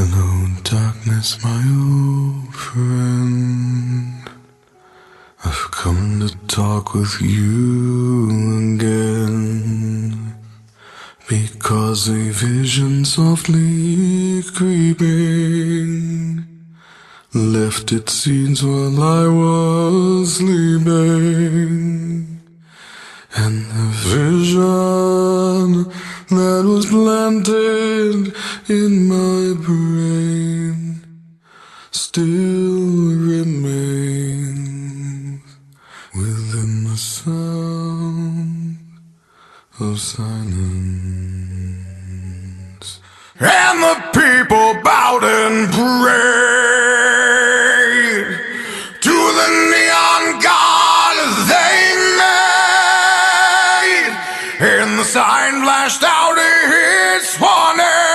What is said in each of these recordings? Hello, darkness, my old friend. I've come to talk with you again, because a vision softly creeping left its seeds while I was sleeping. And the vision that was planted in my brain still remains within the sound of silence. And the people bowed and prayed to the neon god they made, and the sign flashed out its warning.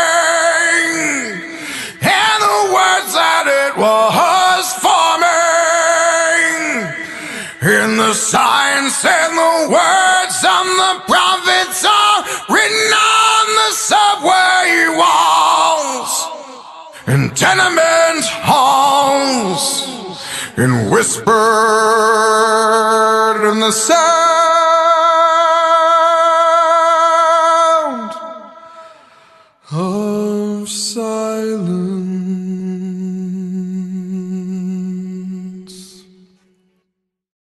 In the signs and the words of the prophets are written on the subway walls, in tenement halls, and whispered in the sound.